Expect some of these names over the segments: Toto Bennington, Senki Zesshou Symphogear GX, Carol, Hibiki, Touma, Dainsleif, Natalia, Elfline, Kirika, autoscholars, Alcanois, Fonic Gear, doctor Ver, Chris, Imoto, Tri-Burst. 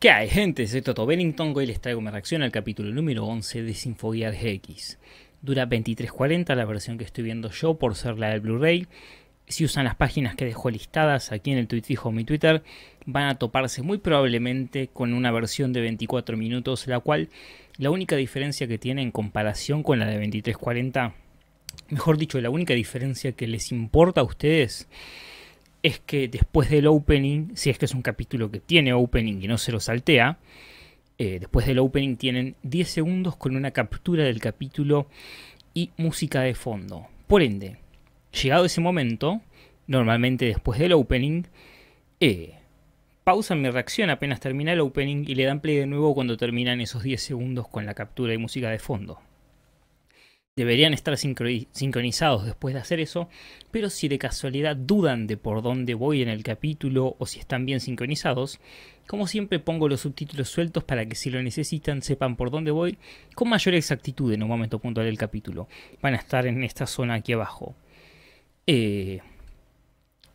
¿Qué hay, gente? Soy Toto Bennington. Hoy les traigo una reacción al capítulo número 11 de Symphogear GX. Dura 23:40 la versión que estoy viendo yo por ser la del Blu-ray. Si usan las páginas que dejo listadas aquí en el tweet fijo de mi Twitter, van a toparse muy probablemente con una versión de 24 minutos, la cual la única diferencia que tiene en comparación con la de 23:40, mejor dicho, la única diferencia que les importa a ustedes, es que después del opening, si es que es un capítulo que tiene opening y no se lo saltea, después del opening tienen 10 segundos con una captura del capítulo y música de fondo. Por ende, llegado ese momento, normalmente después del opening, pausan mi reacción apenas termina el opening y le dan play de nuevo cuando terminan esos 10 segundos con la captura y música de fondo. Deberían estar sincronizados después de hacer eso, pero si de casualidad dudan de por dónde voy en el capítulo o si están bien sincronizados, como siempre pongo los subtítulos sueltos para que si lo necesitan sepan por dónde voy con mayor exactitud en un momento puntual del capítulo. Van a estar en esta zona aquí abajo.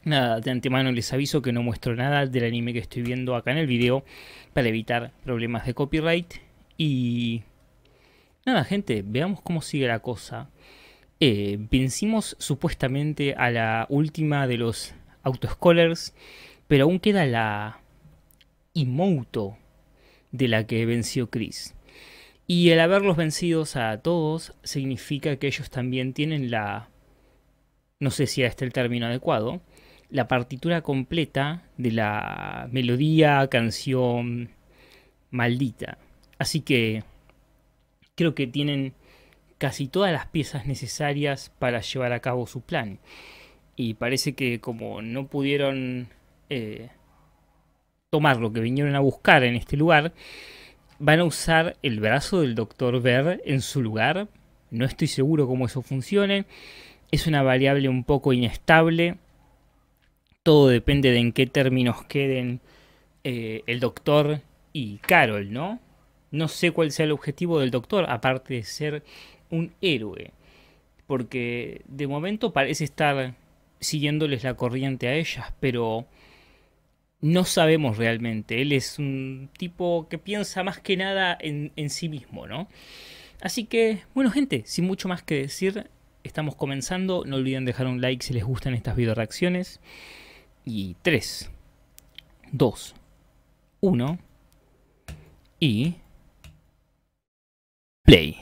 Nada, de antemano les aviso que no muestro nada del anime que estoy viendo acá en el video para evitar problemas de copyright y... Nada, gente, veamos cómo sigue la cosa. Vencimos supuestamente a la última de los autoscholars, pero aún queda la Imoto de la que venció Chris. Y el haberlos vencidos a todos significa que ellos también tienen la... no sé si este es el término adecuado, la partitura completa de la melodía, canción maldita. Así que... creo que tienen casi todas las piezas necesarias para llevar a cabo su plan. Y parece que como no pudieron tomar lo que vinieron a buscar en este lugar, van a usar el brazo del doctor Ver en su lugar. No estoy seguro cómo eso funcione. Es una variable un poco inestable. Todo depende de en qué términos queden el doctor y Carol, ¿no? No sé cuál sea el objetivo del doctor, aparte de ser un héroe. Porque de momento parece estar siguiéndoles la corriente a ellas, pero no sabemos realmente. Él es un tipo que piensa más que nada en sí mismo, ¿no? Así que, bueno, gente, sin mucho más que decir, estamos comenzando. No olviden dejar un like si les gustan estas video reacciones. Y 3, 2, 1 y... play.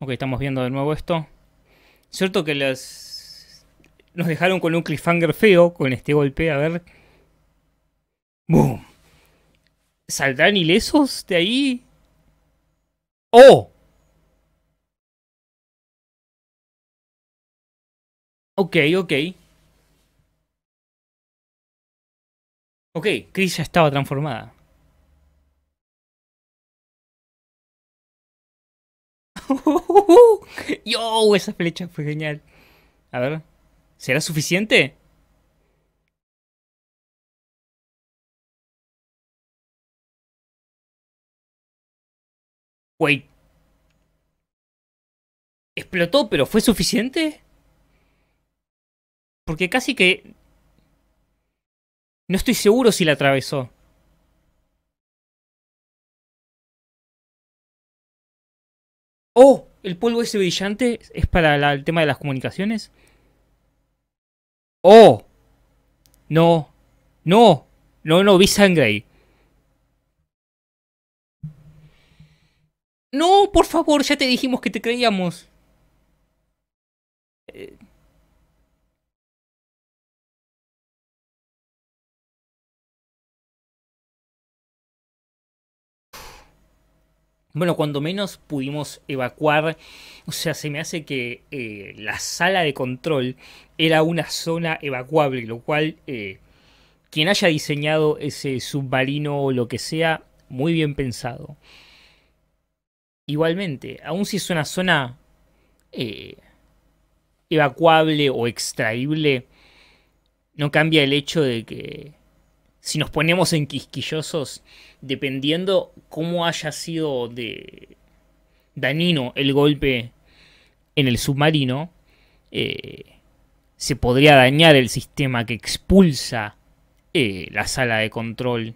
Ok, estamos viendo de nuevo esto. Cierto que nos dejaron con un cliffhanger feo con este golpe, a ver. ¡Boom! ¿Saldrán ilesos de ahí? ¡Oh! Ok. Ok, Chris ya estaba transformada. Yo, esa flecha fue genial. A ver, ¿será suficiente? Wait. ¿Explotó, pero fue suficiente? Porque casi que... no estoy seguro si la atravesó. Oh, el polvo ese brillante es para el tema de las comunicaciones. Oh, no, vi sangre ahí. No, por favor, ya te dijimos que te creíamos. Bueno, cuando menos pudimos evacuar, o sea, se me hace que la sala de control era una zona evacuable, lo cual quien haya diseñado ese submarino o lo que sea, muy bien pensado. Igualmente, aun si es una zona evacuable o extraíble, no cambia el hecho de que... si nos ponemos en quisquillosos, dependiendo cómo haya sido de dañino el golpe en el submarino, se podría dañar el sistema que expulsa la sala de control.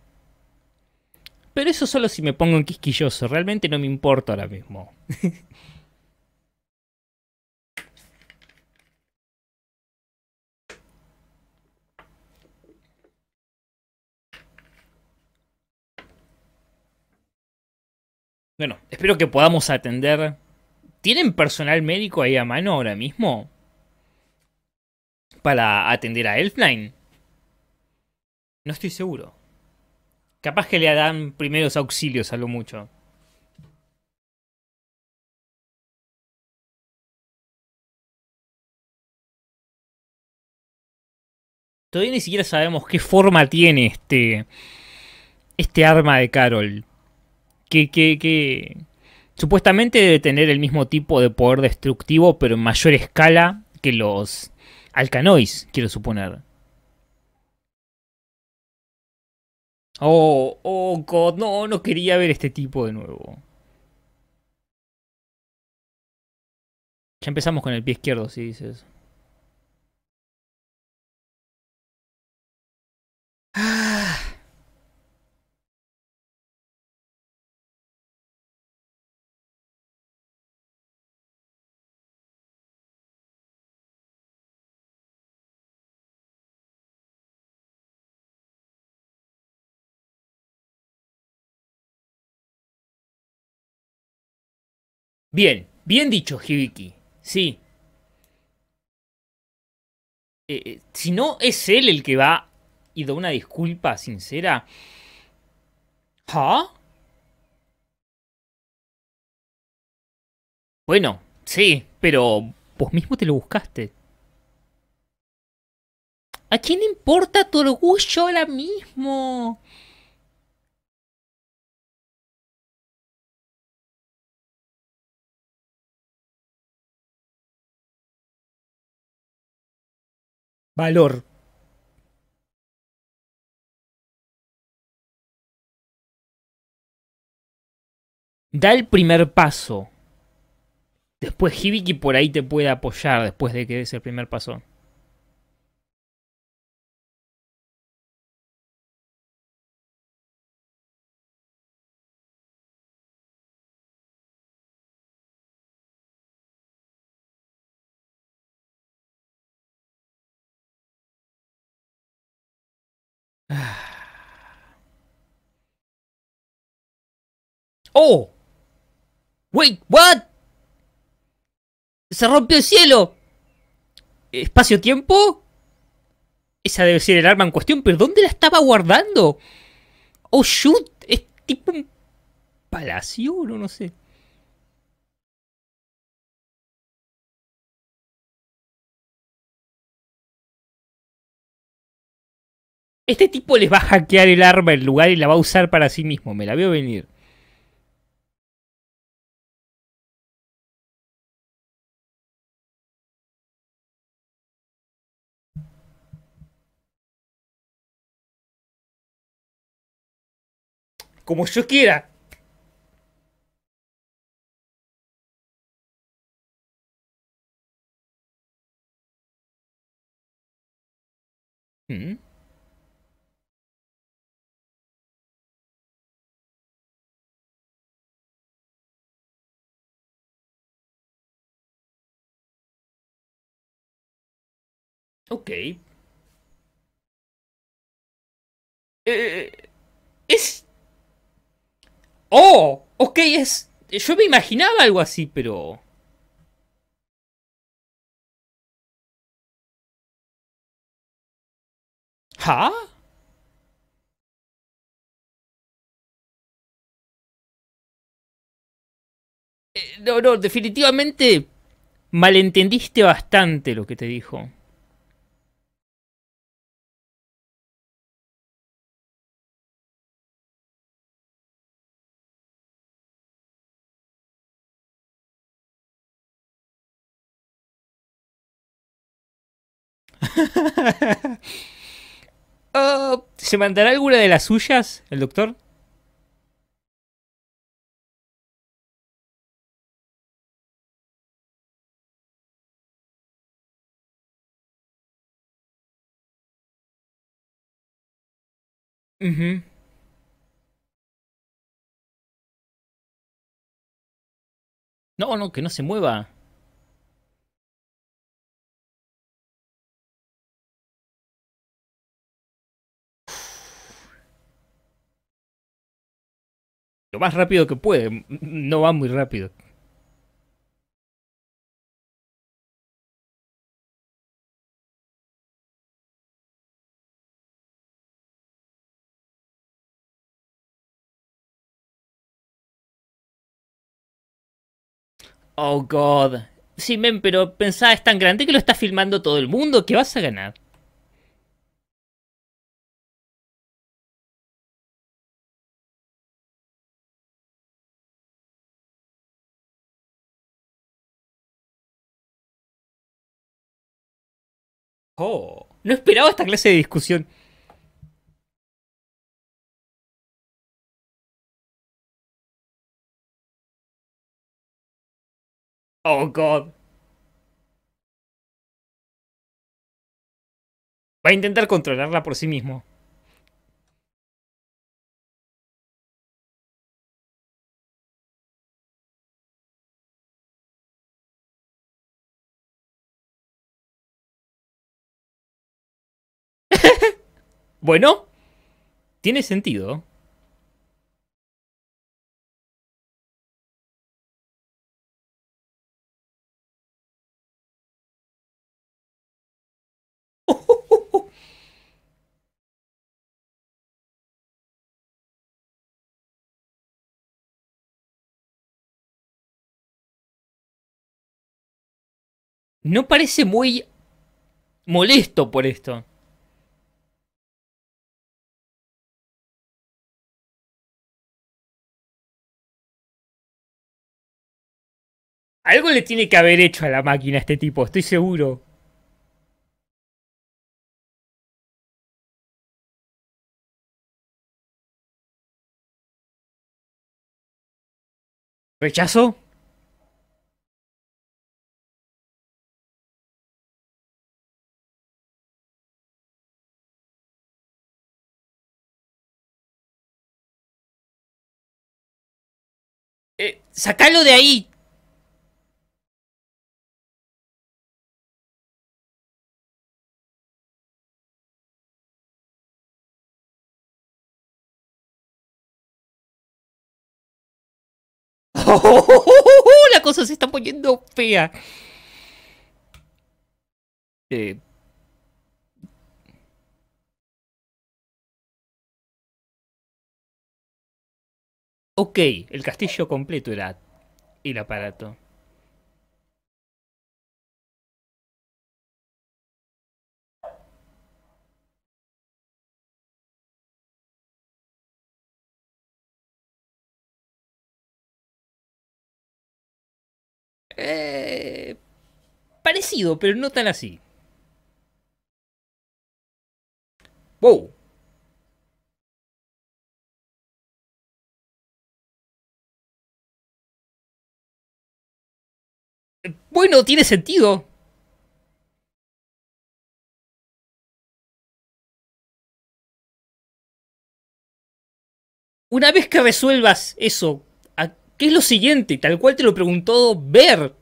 Pero eso solo si me pongo en quisquilloso. Realmente no me importa ahora mismo. Bueno, espero que podamos atender. ¿Tienen personal médico ahí a mano ahora mismo? ¿Para atender a Elfline? No estoy seguro. Capaz que le dan primeros auxilios a lo mucho. Todavía ni siquiera sabemos qué forma tiene este arma de Carol. Que supuestamente debe tener el mismo tipo de poder destructivo, pero en mayor escala que los Alcanois, quiero suponer. Oh, God, no quería ver este tipo de nuevo. Ya empezamos con el pie izquierdo, si dices. Bien, bien dicho, Hibiki. Sí. Si no es él el que va y da una disculpa sincera. ¿Ah? Bueno, sí, pero vos mismo te lo buscaste. ¿A quién importa tu orgullo ahora mismo? Valor. Da el primer paso. Después Hibiki por ahí te puede apoyar después de que des el primer paso. ¡Oh! ¡Wait! ¿What? ¡Se rompió el cielo! ¿Espacio-tiempo? Esa debe ser el arma en cuestión, pero ¿dónde la estaba guardando? ¡Oh, shoot! ¿Es tipo un palacio? No sé. Este tipo les va a hackear el arma en lugar y la va a usar para sí mismo. Me la veo venir. Como yo quiera. Ok. Es... ¡Oh! Ok, es... Yo me imaginaba algo así, pero... ¿Ah? No, definitivamente malentendiste bastante lo que te dijo. ¿Se mandará alguna de las suyas el doctor? Ujú. No, no, que no se mueva. Lo más rápido que puede. No va muy rápido. Oh, God. Sí, men, pero pensá, es tan grande que lo está filmando todo el mundo. ¿Qué vas a ganar? Oh, no esperaba esta clase de discusión. Oh, God. Va a intentar controlarla por sí mismo. Bueno, tiene sentido. No parece muy molesto por esto. Algo le tiene que haber hecho a la máquina a este tipo, estoy seguro. ¿Rechazo? ¡Sácalo de ahí! La cosa se está poniendo fea. Ok, el castillo completo era el aparato. Parecido, pero no tan así. Wow. Bueno, tiene sentido. Una vez que resuelvas eso, ¿qué es lo siguiente? Tal cual te lo preguntó Ver.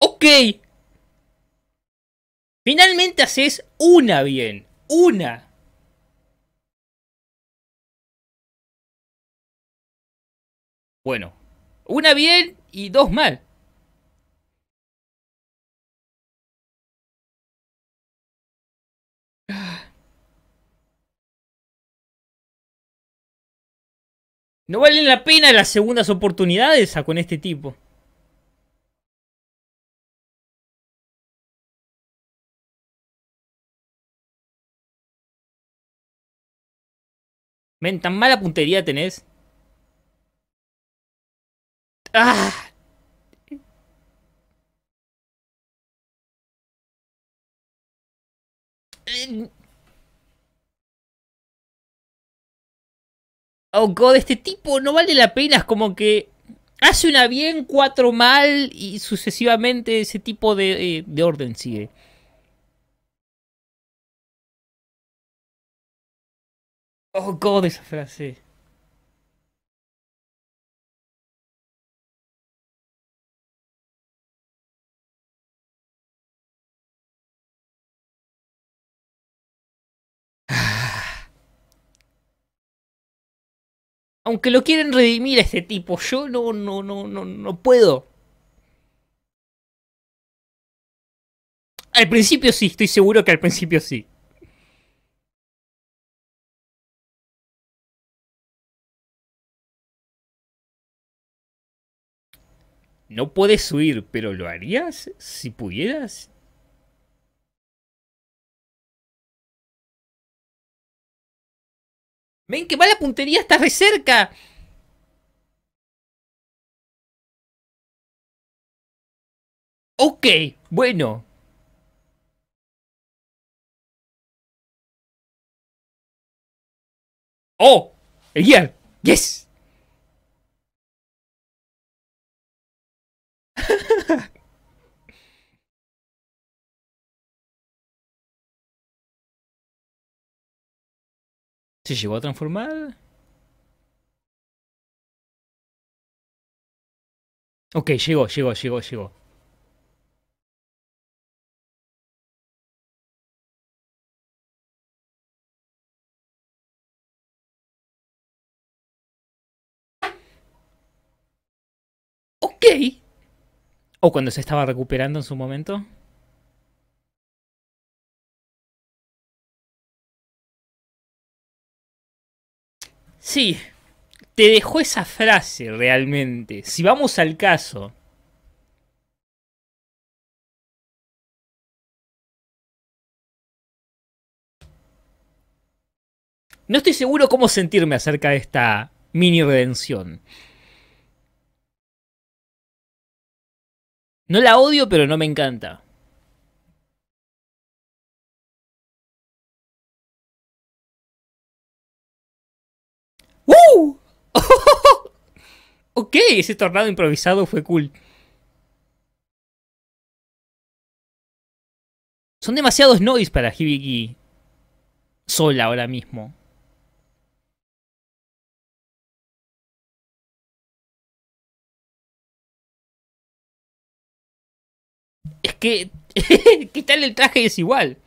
Ok. Finalmente haces una bien. Una. Bueno. Una bien y dos mal. No valen la pena las segundas oportunidades con este tipo. Men, tan mala puntería tenés. ¡Ah! Oh, God, este tipo no vale la pena, es como que... Hace una bien, cuatro mal y sucesivamente ese tipo de orden sigue. Oh, God, esa frase. Aunque lo quieren redimir a este tipo, yo no puedo. Al principio sí, estoy seguro que al principio sí. No puedes huir, pero ¿lo harías si pudieras? Ven que va la puntería, está re cerca. Ok, bueno. Oh, el gear, yes. ¿Se llegó a transformar? Ok, llegó. Ok. O cuando se estaba recuperando en su momento. Sí, te dejó esa frase realmente. Si vamos al caso. No estoy seguro cómo sentirme acerca de esta mini redención. No la odio, pero no me encanta. ¡Woo! Ok, ese tornado improvisado fue cool. Son demasiados noise para Hibiki sola ahora mismo. Es que... ¿Qué tal el traje? Es igual.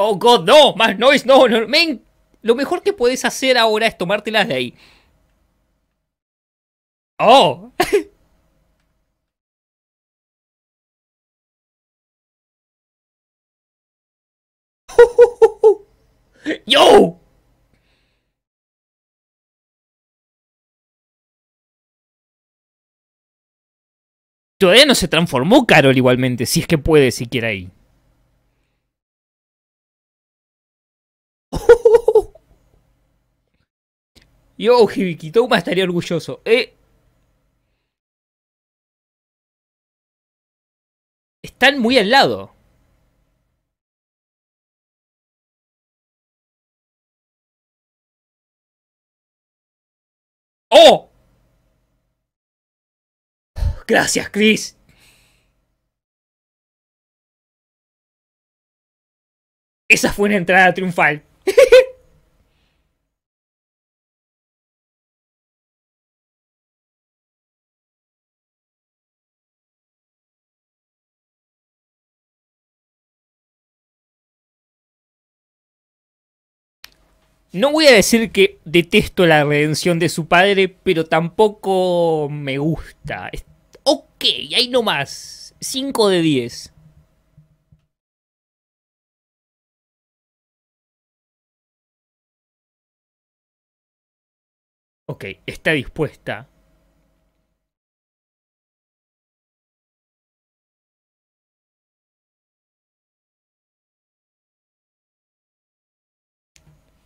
Oh, God, no, más noise, no, men, lo mejor que puedes hacer ahora es tomártelas de ahí. Oh. Yo. Todavía no se transformó Carol igualmente, si es que puede siquiera ahí. Yo, Hibiki, Touma estaría orgulloso. Están muy al lado. ¡Oh! Gracias, Chris. Esa fue una entrada triunfal. No voy a decir que detesto la redención de su padre, pero tampoco me gusta. Ok, ahí nomás. 5 de 10. Ok, está dispuesta.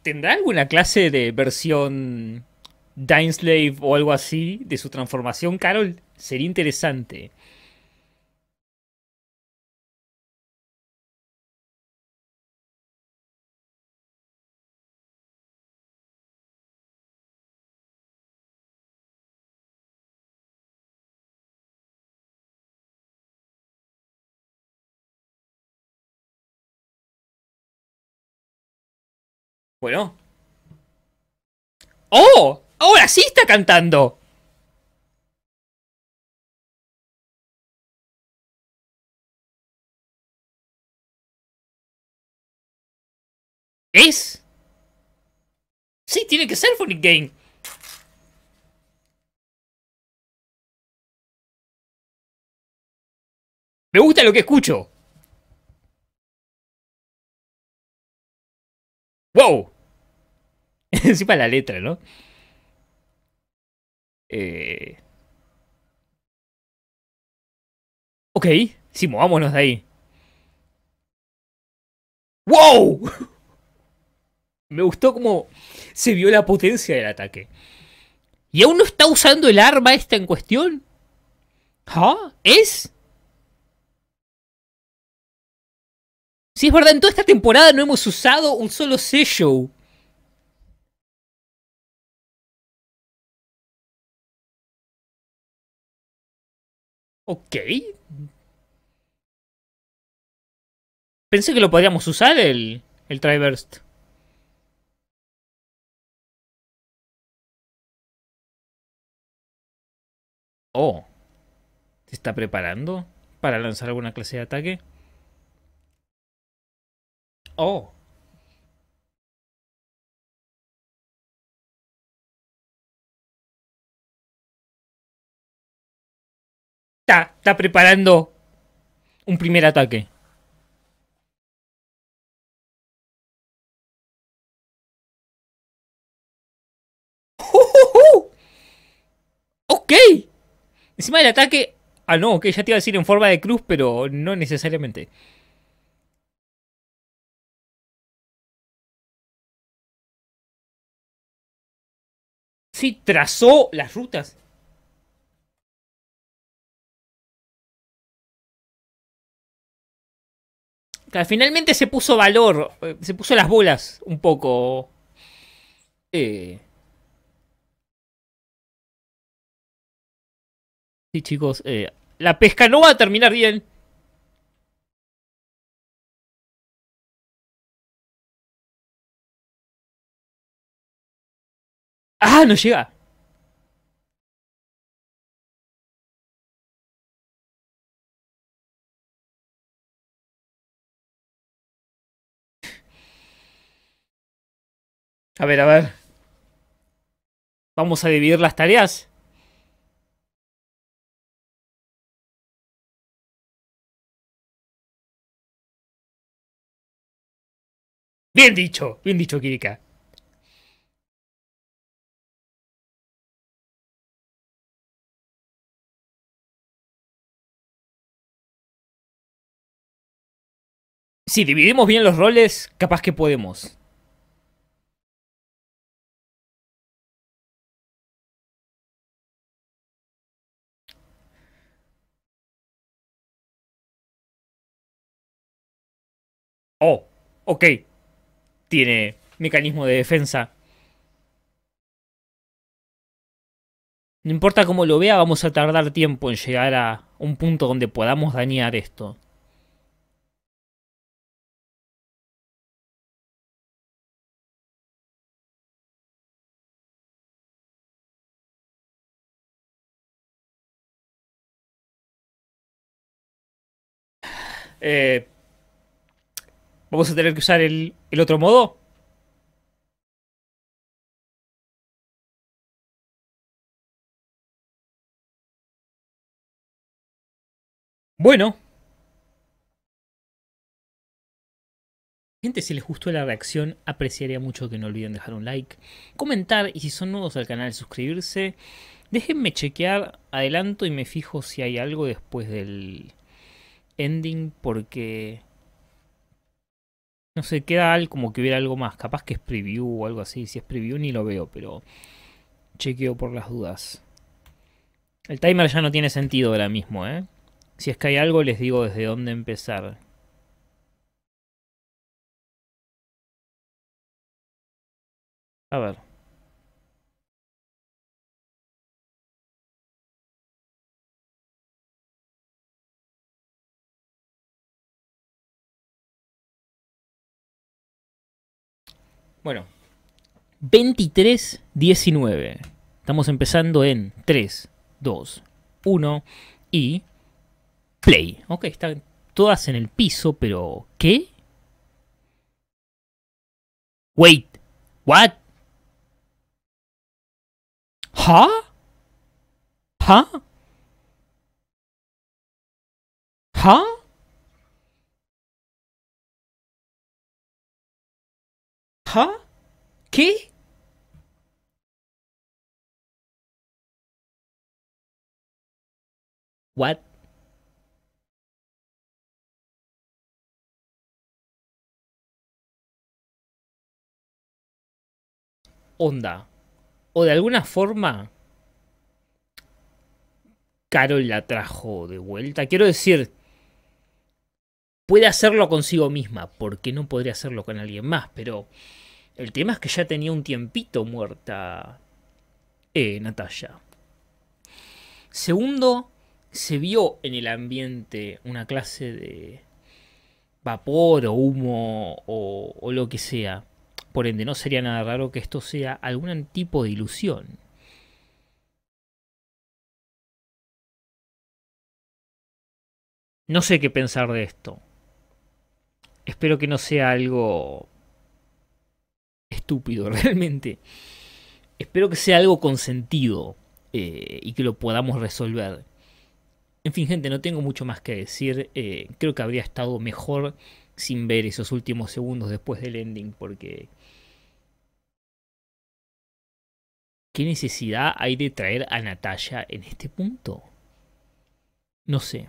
¿Tendrá alguna clase de versión Dainsleif o algo así de su transformación, Carol? Sería interesante. Bueno. ¡Oh! ¡Ahora sí está cantando! ¿Es? Sí, tiene que ser Fonic Gear. Me gusta lo que escucho. ¡Wow! Encima la letra, ¿no? Ok, sí, movámonos de ahí. ¡Wow! Me gustó cómo se vio la potencia del ataque. ¿Y aún no está usando el arma esta en cuestión? ¿Ah? ¿Es? Sí, es verdad, en toda esta temporada no hemos usado un solo Zesshou. Ok. Pensé que lo podríamos usar el Tri-Burst. Oh. ¿Se está preparando para lanzar alguna clase de ataque? Oh. Está preparando un primer ataque. Ok. Encima del ataque... Ah, no, que ya te iba a decir en forma de cruz, pero no necesariamente. Sí, trazó las rutas. Claro, finalmente se puso valor, se puso las bolas un poco. Sí, chicos, la pesca no va a terminar bien. ¡Ah, no llega! A ver, vamos a dividir las tareas. Bien dicho, Kirika. Si dividimos bien los roles, capaz que podemos. Oh, ok. Tiene mecanismo de defensa. No importa cómo lo vea, vamos a tardar tiempo en llegar a un punto donde podamos dañar esto. Vamos a tener que usar el otro modo. Bueno. Gente, si les gustó la reacción, apreciaría mucho que no olviden dejar un like, comentar y si son nuevos al canal, suscribirse. Déjenme chequear, adelanto y me fijo si hay algo después del ending porque... No sé, queda como que hubiera algo más. Capaz que es preview o algo así. Si es preview ni lo veo, pero chequeo por las dudas. El timer ya no tiene sentido ahora mismo, ¿eh? Si es que hay algo, les digo desde dónde empezar. A ver. Bueno, 23:19. Estamos empezando en 3, 2, 1 y play. Ok, están todas en el piso, pero ¿qué? Wait, what? ¿Huh? ¿Huh? ¿Huh? ¿Ah? ¿Qué? What? Onda. O de alguna forma Carol la trajo de vuelta. Quiero decir, puede hacerlo consigo misma, porque no podría hacerlo con alguien más, pero el tema es que ya tenía un tiempito muerta Natalia. Segundo, se vio en el ambiente una clase de vapor o humo o lo que sea. Por ende, no sería nada raro que esto sea algún tipo de ilusión. No sé qué pensar de esto. Espero que no sea algo estúpido realmente. Espero que sea algo con sentido y que lo podamos resolver. En fin, gente, no tengo mucho más que decir. Creo que habría estado mejor sin ver esos últimos segundos después del ending, porque ¿qué necesidad hay de traer a Natalia en este punto? No sé.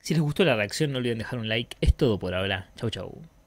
Si les gustó la reacción, no olviden dejar un like. Es todo por ahora. Chau, chau.